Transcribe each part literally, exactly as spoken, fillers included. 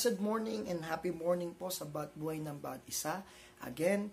Blessed morning and happy morning po sa bawat buhay ng bawat isa. Again,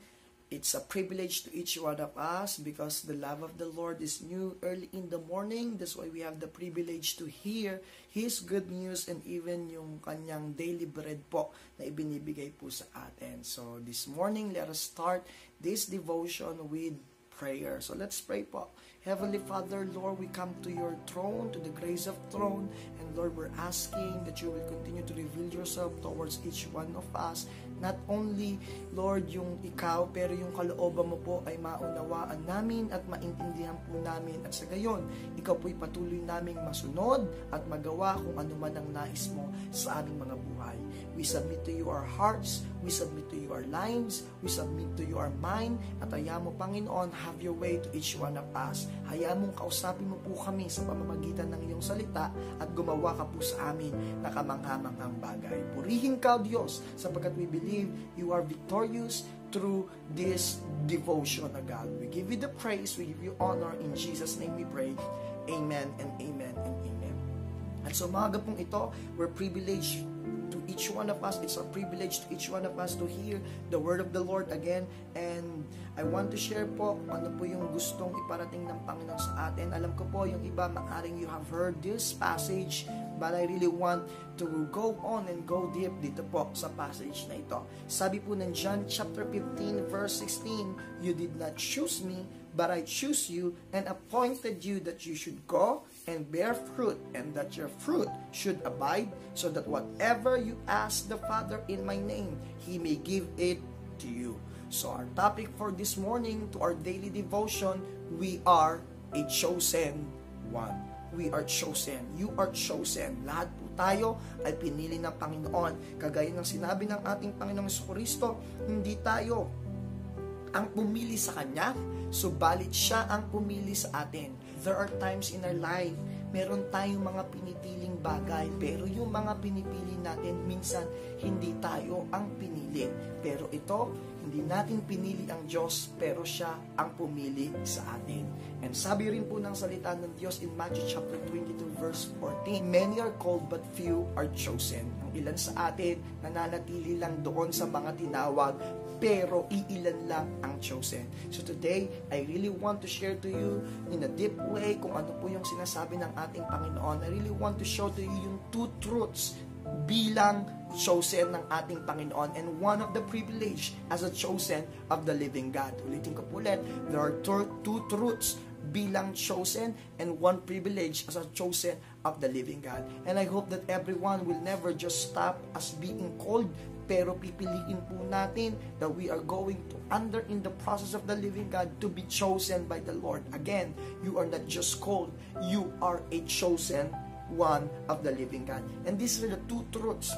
it's a privilege to each one of us because the love of the Lord is new early in the morning. That's why we have the privilege to hear His good news and even yung kanyang daily bread po na ibinibigay po sa atin. So this morning, let us start this devotion with prayer. So let's pray po. Heavenly Father, Lord, we come to your throne, to the grace of throne. And Lord, we're asking that you will continue to reveal yourself towards each one of us. Not only, Lord, yung ikaw, pero yung kalooban mo po ay maunawaan namin at maintindihan po namin. At sa gayon, ikaw po'y patuloy naming masunod at magawa kung ano man ang nais mo sa aming mga buhay. We submit to you our hearts, we submit to you our lives, we submit to you our mind. At ayaw mo, Panginoon, have your way to each one of us. Hayaan mong kausapin mo po kami sa pamamagitan ng iyong salita at gumawa ka po sa amin na kamangha-manghang bagay. Purihin ka, Diyos, sapagkat we believe you are victorious through this devotion, O God. We give you the praise, we give you honor. In Jesus' name we pray. Amen and amen and amen. At sa umaga pong ito, we're privileged to each one of us. It's a privilege to each one of us to hear the word of the Lord again. And I want to share po ano po yung gustong iparating ng Panginoon sa atin. Alam ko po yung iba, maaring you have heard this passage, but I really want to go on and go deep dito po sa passage na ito. Sabi po ng John chapter fifteen verse sixteen, "You did not choose me, but I choose you and appointed you that you should go and bear fruit, and that your fruit should abide, so that whatever you ask the Father in my name, He may give it to you." So our topic for this morning, to our daily devotion, we are a chosen one. We are chosen. You are chosen. Lahat po tayo ay pinili ng Panginoon. Kagaya ng sinabi ng ating Panginoong Jesucristo, hindi tayo ang pumili sa Kanya, subalit Siya ang pumili sa atin. There are times in our life, meron tayong mga pinipiling bagay, pero yung mga pinipili natin, minsan hindi tayo ang pinili. Pero ito, hindi natin pinili ang Diyos, pero Siya ang pumili sa atin. And sabi rin po ng salita ng Diyos in Matthew chapter twenty-two verse fourteen, "Many are called but few are chosen." Ang ilan sa atin nananatili lang doon sa mga tinawag, pero iilan lang ang chosen. So today, I really want to share to you in a deep way kung ano po yung sinasabi ng ating Panginoon. I really want to show to you yung two truths bilang chosen ng ating Panginoon and one of the privilege as a chosen of the living God. Ulitin ko po ulit, there are two truths bilang chosen and one privilege as a chosen of the living God. And I hope that everyone will never just stop as being called, pero pipiliin po natin that we are going to under in the process of the living God to be chosen by the Lord. Again, you are not just called, you are a chosen one of the living God. And these are the two truths,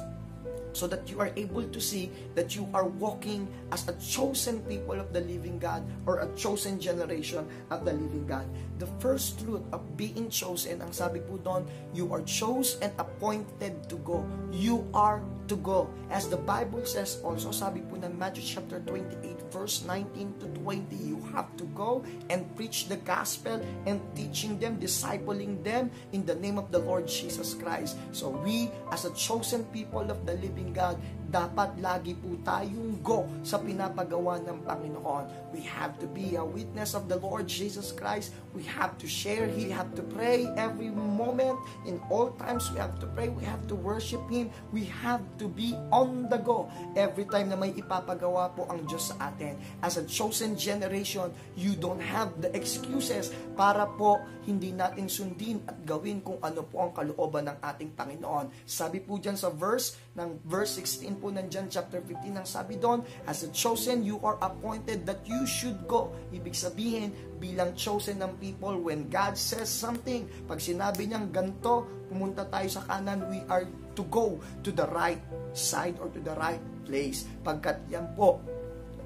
so that you are able to see that you are walking as a chosen people of the living God, or a chosen generation of the living God. The first truth of being chosen, ang sabi po doon, you are chosen and appointed to go. You are to go. As the Bible says also, sabi po ng Matthew chapter twenty-eight verse nineteen to twenty, you have to go and preach the gospel and teaching them, discipling them in the name of the Lord Jesus Christ. So we as a chosen people of the living God, dapat lagi po tayong go sa pinapagawa ng Panginoon. We have to be a witness of the Lord Jesus Christ. We have to share. We have to pray every moment. In all times, we have to pray. We have to worship Him. We have to be on the go every time na may ipapagawa po ang Diyos sa atin. As a chosen generation, you don't have the excuses para po hindi natin sundin at gawin kung ano po ang kalooban ng ating Panginoon. Sabi po dyan sa verse ng verse sixteen po ng John chapter fifteen, ang sabi doon, as a chosen, you are appointed that you should go. Ibig sabihin, bilang chosen ng people, when God says something, pag sinabi niyang ganito, pumunta tayo sa kanan, we are to go to the right side or to the right place. Pagkat yan po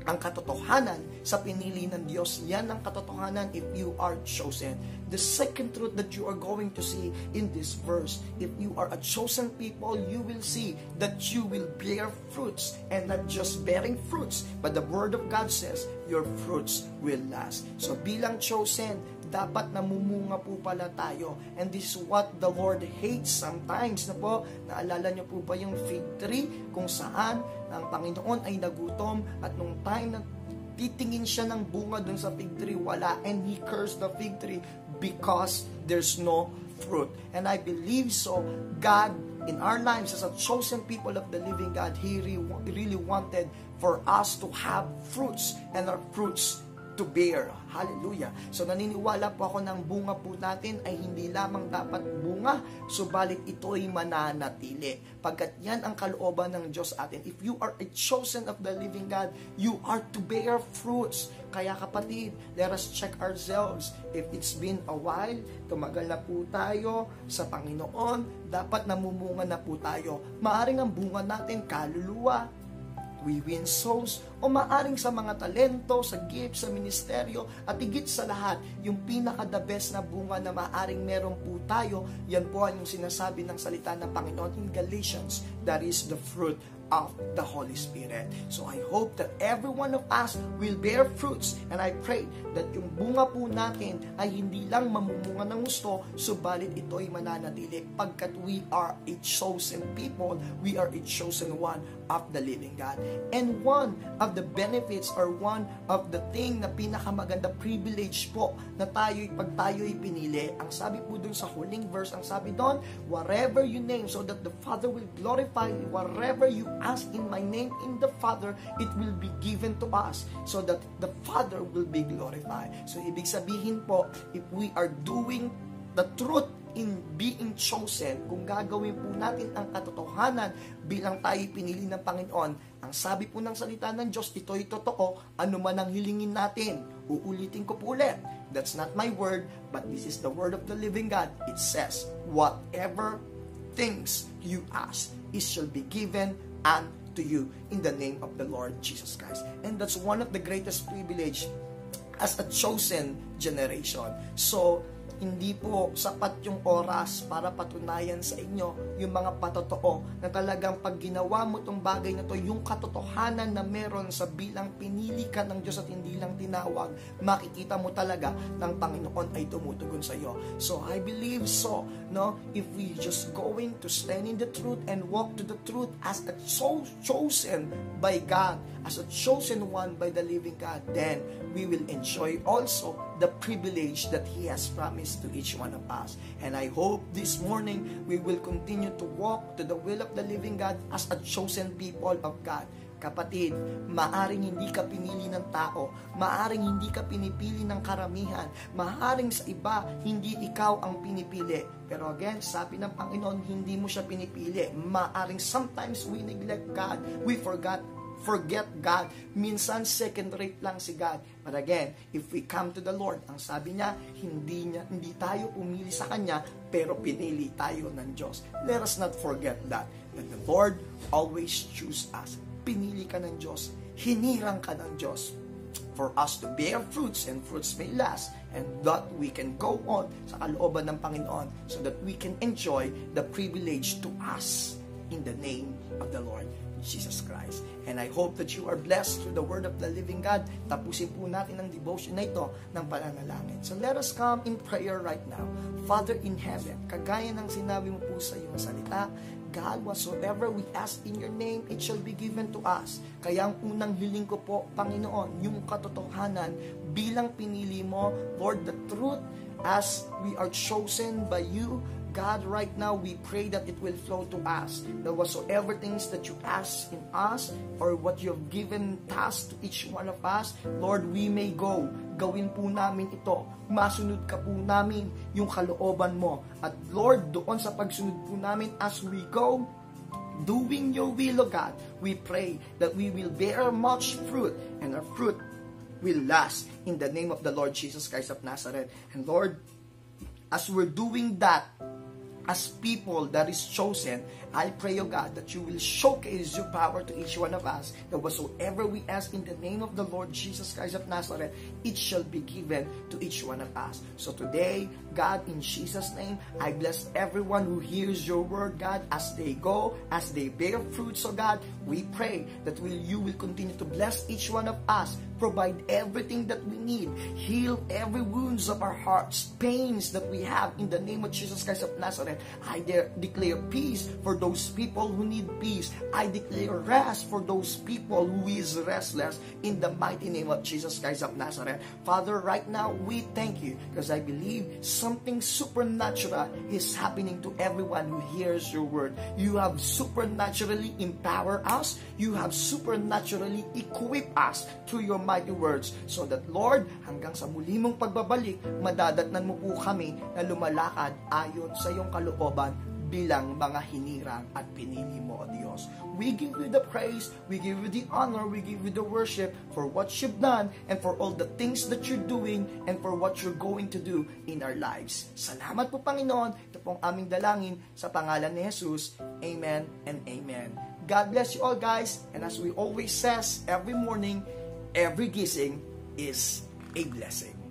ang katotohanan sa pinili ng Diyos, yan ang katotohanan if you are chosen. The second truth that you are going to see in this verse, if you are a chosen people, you will see that you will bear fruits, and not just bearing fruits, but the Word of God says, your fruits will last. So bilang chosen, dapat namumunga po pala tayo. And this is what the Lord hates sometimes na po. Naalala niyo po ba yung fig tree kung saan ang Panginoon ay nagutom at nung time na titingin siya ng bunga dun sa fig tree, wala. And He cursed the fig tree because there's no fruit. And I believe so, God, in our lives as a chosen people of the living God, He re really wanted for us to have fruits and our fruits to bear. Hallelujah. So naniniwala po ako ng bunga po natin ay hindi lamang dapat bunga, subalit ito'y mananatili. Pagkat yan ang kalooban ng Diyos atin. If you are a chosen of the living God, you are to bear fruits. Kaya kapatid, let us check ourselves. If it's been a while, tumagal na po tayo sa Panginoon, dapat namumunga na po tayo. Maaring ang bunga natin, kaluluwa, we win souls, o maaring sa mga talento, sa gifts, sa ministeryo, at higit sa lahat, yung pinaka-the best na bunga na maaring meron po tayo, yan po ang yung sinasabi ng salita ng Panginoon in Galatians, that is the fruit of the Holy Spirit. So I hope that every one of us will bear fruits, and I pray that yung bunga po natin ay hindi lang mamumunga ng gusto, subalit ito'y mananatili pagkat we are a chosen people, we are a chosen one of the living God. And one of the benefits or one of the thing na pinakamaganda privilege po na tayo'y pag tayo'y pinili, ang sabi po dun sa huling verse, ang sabi doon, wherever you name so that the Father will glorify you, wherever you ask in my name, in the Father, it will be given to us so that the Father will be glorified. So ibig sabihin po, if we are doing the truth in being chosen, kung gagawin po natin ang katotohanan bilang tayo pinili ng Panginoon, ang sabi po ng salita ng Diyos, ito'y totoo, ano man ang hilingin natin. Uulitin ko po ulit, that's not my word, but this is the word of the living God. It says, whatever things you ask, it shall be given unto you in the name of the Lord Jesus Christ. And that's one of the greatest privilege as a chosen generation. So, hindi po sapat yung oras para patunayan sa inyo yung mga patotoo na talagang pag ginawa mo itong bagay na to, yung katotohanan na meron sa bilang pinili ka ng Diyos at hindi lang tinawag, makikita mo talaga ng Panginoon ay tumutugon sa iyo. So I believe so, no? If we just going to stand in the truth and walk to the truth as a soul chosen by God, as a chosen one by the living God, then we will enjoy also the privilege that He has promised to each one of us. And I hope this morning we will continue to walk to the will of the living God as a chosen people of God. Kapatid, maaring hindi ka pinili ng tao, maaring hindi ka pinipili ng karamihan, maaring sa iba, hindi ikaw ang pinipili. Pero again, sabi ng Panginoon, hindi mo siya pinipili. Maaring sometimes we neglect God, we forgot Forget God. Minsan, second rate lang si God. But again, if we come to the Lord, ang sabi niya, hindi, niya, hindi tayo umili sa Kanya, pero pinili tayo ng Diyos. Let us not forget that. That the Lord always chooses us. Pinili ka ng Diyos. Hinirang ka ng Diyos. For us to bear fruits, and fruits may last. And that we can go on sa kalooban ng Panginoon so that we can enjoy the privilege to us in the name of the Lord Jesus Christ. And I hope that you are blessed through the word of the living God. Tapusin po natin ang devotion na ito ng pananalangin. So let us come in prayer right now. Father in heaven, kagaya ng sinabi mo po sa iyong salita, God, whatsoever we ask in your name, it shall be given to us. Kaya ang unang hiling ko po, Panginoon, yung katotohanan bilang pinili mo, Lord, the truth as we are chosen by you, God, right now, we pray that it will flow to us. That whatsoever things that you ask in us, or what you have given task to each one of us, Lord, we may go. Gawin po namin ito. Masunod ka po namin yung kalooban mo. At Lord, doon sa pagsunod po namin, as we go, doing your will, O God, we pray that we will bear much fruit, and our fruit will last in the name of the Lord Jesus Christ of Nazareth. And Lord, as we're doing that, as people that is chosen, I pray, O God, that you will showcase your power to each one of us, that whatsoever we ask in the name of the Lord Jesus Christ of Nazareth, it shall be given to each one of us. So today, God, in Jesus' name, I bless everyone who hears your word, God, as they go, as they bear fruits, O God, We pray that will you will continue to bless each one of us, provide everything that we need, heal every wounds of our hearts, pains that we have in the name of Jesus Christ of Nazareth. I de- declare peace for those people who need peace. I declare rest for those people who is restless in the mighty name of Jesus Christ of Nazareth. Father, right now we thank you because I believe something supernatural is happening to everyone who hears your word. You have supernaturally empowered us. You have supernaturally equipped us through your mighty words so that, Lord, hanggang sa muli mong pagbabalik, madadatnan mo po kami na lumalakad ayon sa iyong kalooban bilang mga hinirang at pinili mo, O Diyos. We give you the praise, we give you the honor, we give you the worship for what you've done and for all the things that you're doing and for what you're going to do in our lives. Salamat po, Panginoon. Ito pong aming dalangin sa pangalan ni Jesus. Amen and amen. God bless you all, guys. And as we always says every morning, every gising is a blessing.